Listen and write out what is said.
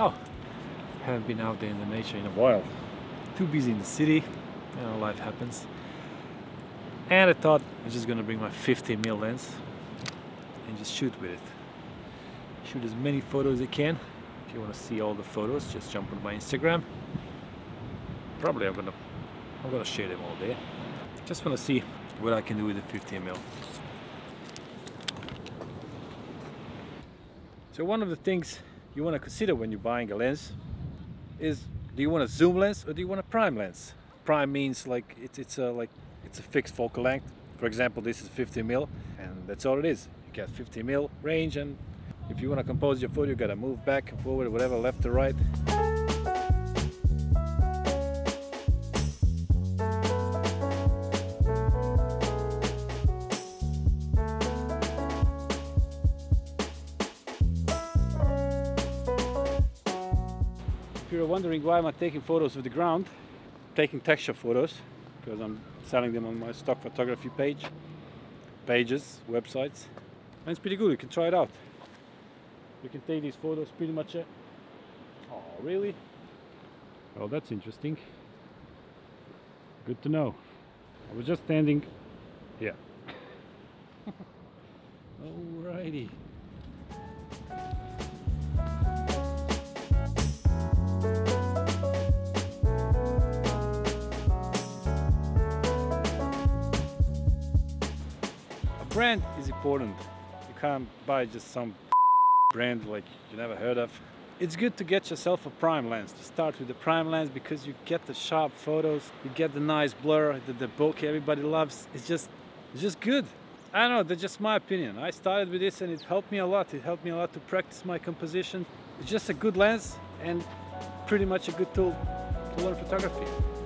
So, haven't been out there in the nature in a while. Too busy in the city, you know, life happens. And I thought I'm just gonna bring my 50mm lens and just shoot with it. Shoot as many photos as I can. If you want to see all the photos, just jump on my Instagram. Probably I'm gonna share them all there. Just want to see what I can do with the 50mm. So one of the things you want to consider when you're buying a lens is, do you want a zoom lens or do you want a prime lens? Prime means like it's a fixed focal length. For example, this is 50mm, and that's all it is. You get 50mm range, and if you want to compose your photo, you gotta move back and forward, whatever, left to right. If you're wondering why am I taking photos of the ground, I'm taking texture photos because I'm selling them on my stock photography pages, websites, and it's pretty good. You can try it out. You can take these photos pretty much. Oh, really? Well, that's interesting. Good to know. I was just standing. Yeah. Alrighty. Brand is important. You can't buy just some brand like you never heard of. It's good to get yourself a prime lens, to start with the prime lens, because you get the sharp photos, you get the nice blur that the bokeh everybody loves. It's just good. I don't know, that's just my opinion. I started with this and it helped me a lot. It helped me a lot to practice my composition. It's just a good lens and pretty much a good tool to learn photography.